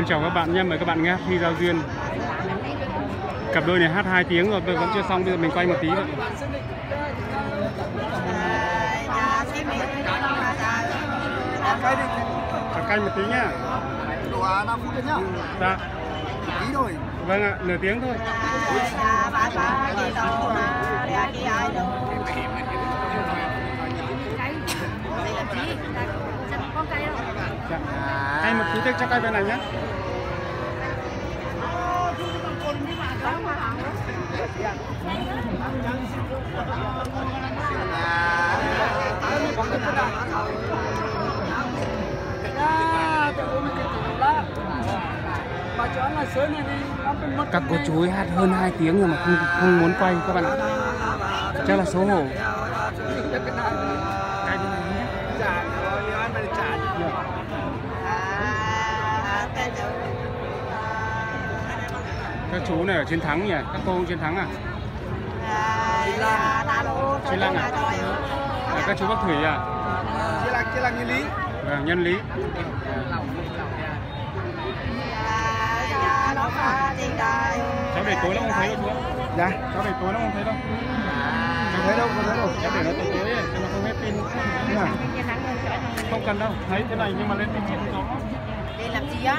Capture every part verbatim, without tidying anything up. Xin chào các bạn nhé, mời các bạn nghe Thi Giao Duyên. Cặp đôi này hát hai tiếng rồi, vẫn chưa xong, bây giờ mình quay một tí vậy. Cả canh một tí nhá. Đủ năm phút đấy nhá. Dạ. Tí thôi. Vâng ạ, nửa tiếng thôi. Anh một tí thức cho cây bên này nhé. Các cô chú ấy hát hơn hai tiếng rồi mà không, không muốn quay các bạn ạ. Chắc là xấu hổ. Các chú này ở Chiến Thắng nhỉ? Các cô Chiến Thắng à? Chiến Lăng à? À, các chú Bắc Thủy à? Chiến Lăng Nhân Lý. Vâng, Nhân Lý. Cháu để tối nó không thấy đâu chú ạ? Dạ. Cháu để tối nó không thấy đâu. Cháu thấy đâu, cháu thấy đâu. Cháu để nó tối tối để nó không hết pin. Không cần đâu, thấy thế này nhưng mà lên pin thì không có. Để làm gì á?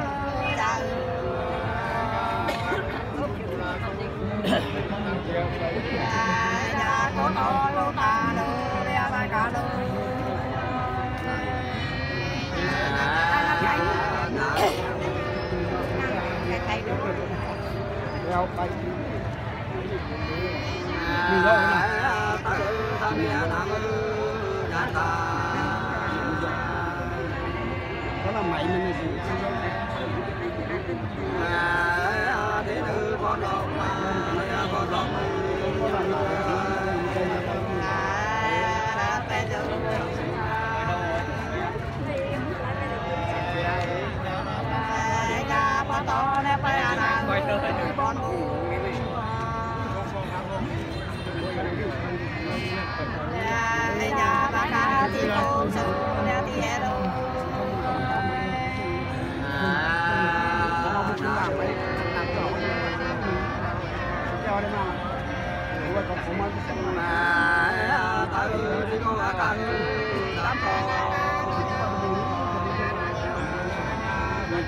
Đó là máy mình gì? Hãy subscribe cho kênh Ghiền Mì Gõ để không bỏ lỡ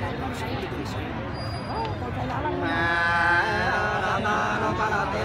Hãy subscribe cho kênh Ghiền Mì Gõ để không bỏ lỡ những video hấp dẫn.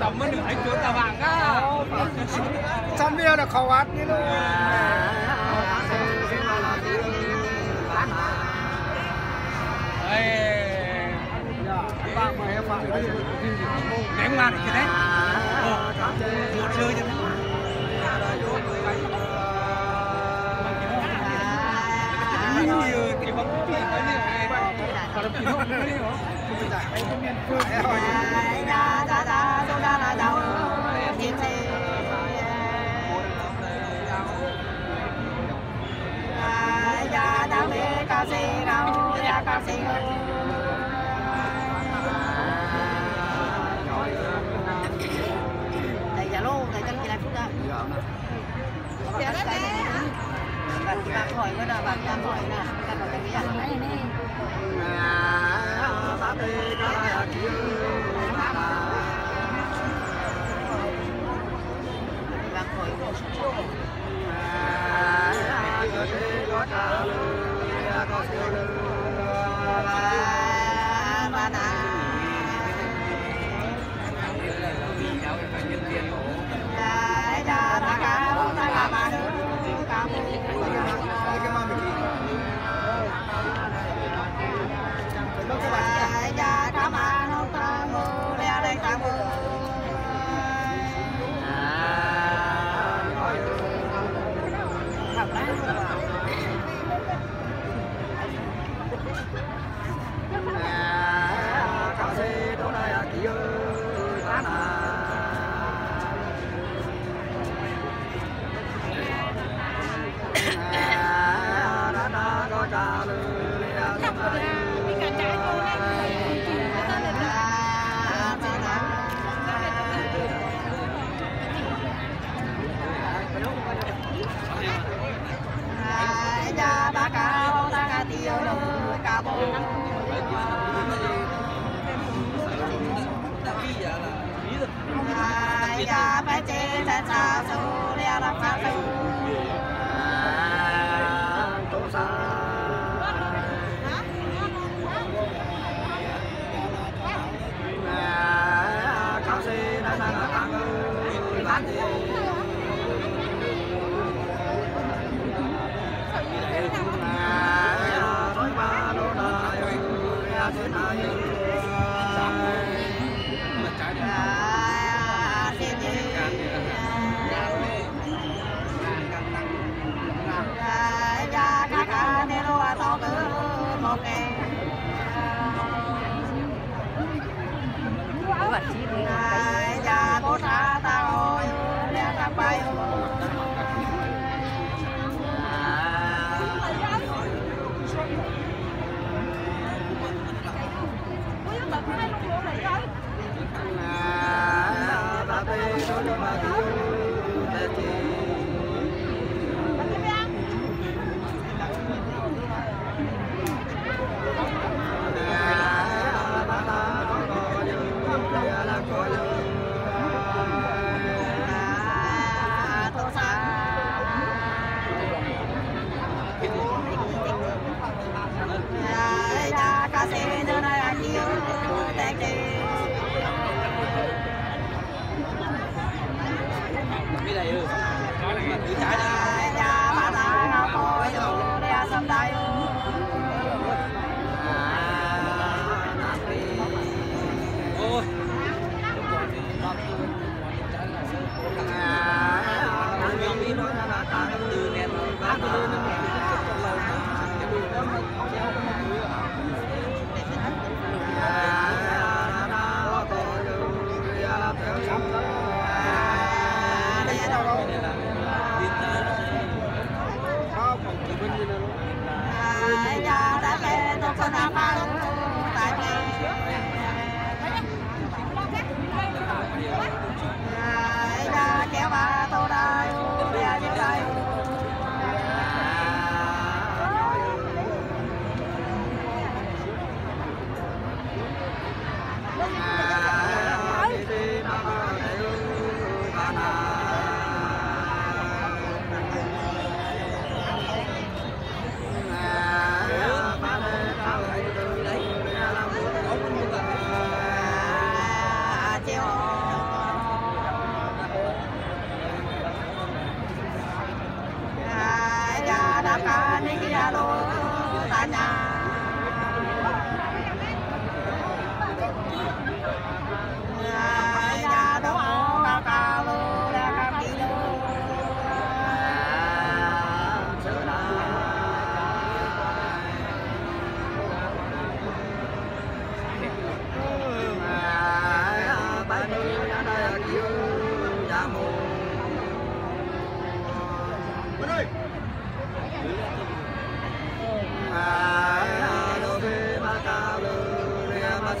Tổng mới nửa chỗ tà vàng á. Chăn bia là khẩu át đi luôn. Để mà được chứ đấy. Một chơi chứ đấy. Hãy subscribe cho kênh Ghiền Mì Gõ để không bỏ lỡ những video hấp dẫn. Hãy subscribe cho kênh Bình Gia để không bỏ lỡ những video hấp dẫn. Máy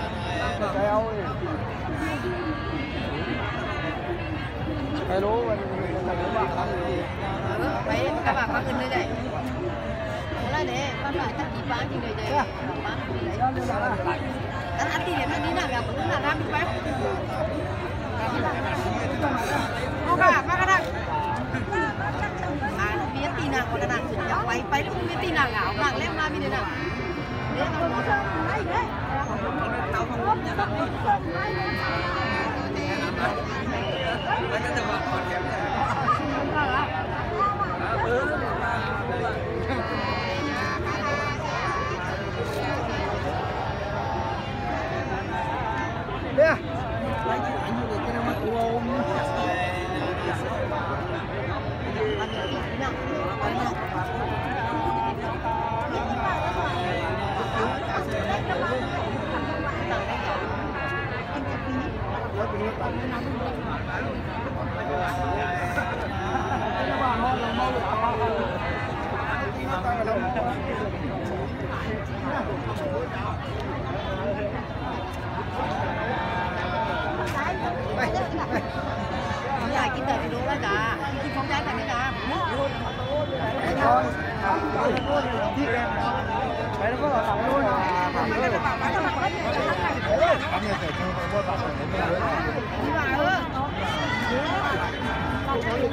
chắc đi bán thì người đấy ăn ăn thì để nó đi làm là cũng là làm đi bán không cả các bạn nào còn đang sụt nhau bay bay luôn cái tin nào ngảo vàng lem la bên đây nào đấy là một cái đấy đấy tàu không lốp nhá đấy Hãy subscribe cho kênh Ghiền Mì Gõ để không bỏ lỡ những video hấp dẫn.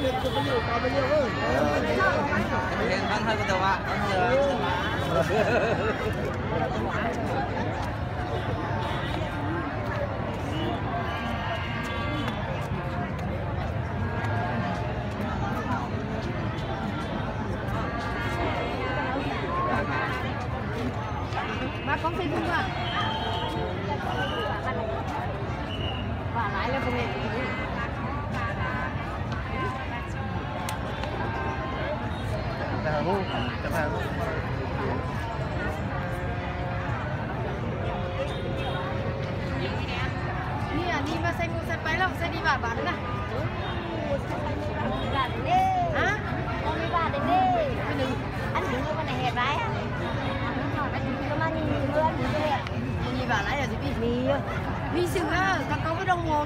Ba con xin không ạ? Và lại là con này. Chào mừng, chào mừng. Nè, đi mà xe mua xe máy lắm, xe đi vào bán nữa. Hả? Con đi vào đến đi. Anh đứng như con này hẹp vái á. Nhìn vào lại là gì vậy? Mì Mì xíu á, ta có cái đồng hồ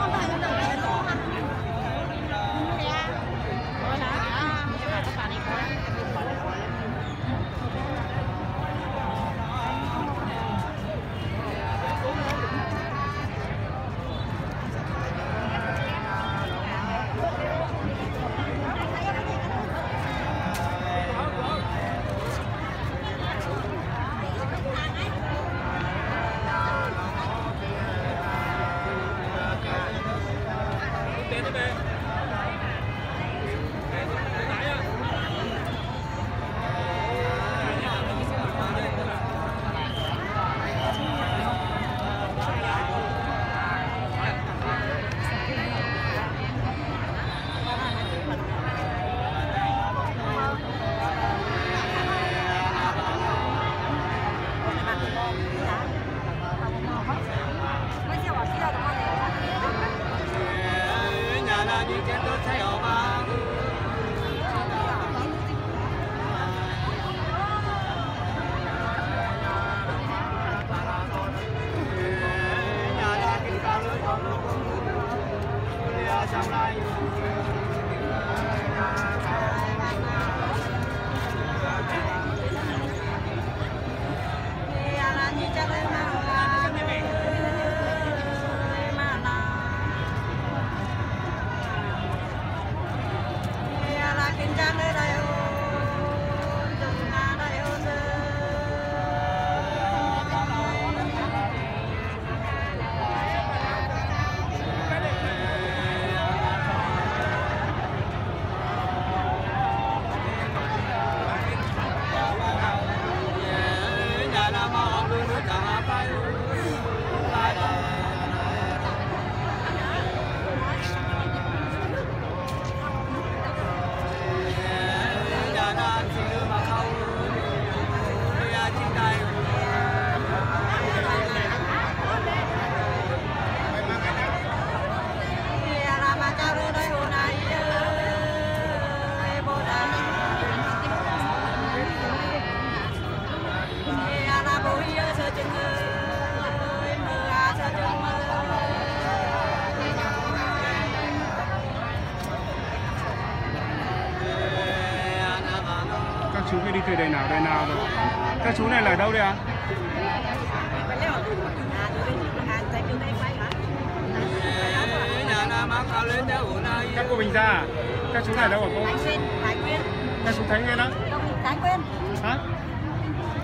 Con phải nó đợi nó mà. Nè. Rồi đó. Các bạn này coi. Chú phải đi từ đây nào đây nào rồi. Các chú này là đâu đây ạ? À? Các cô Bình Gia à? Các chú này đâu hả cô? Các chú Thánh Nguyên á? Thánh Nguyên. Hả?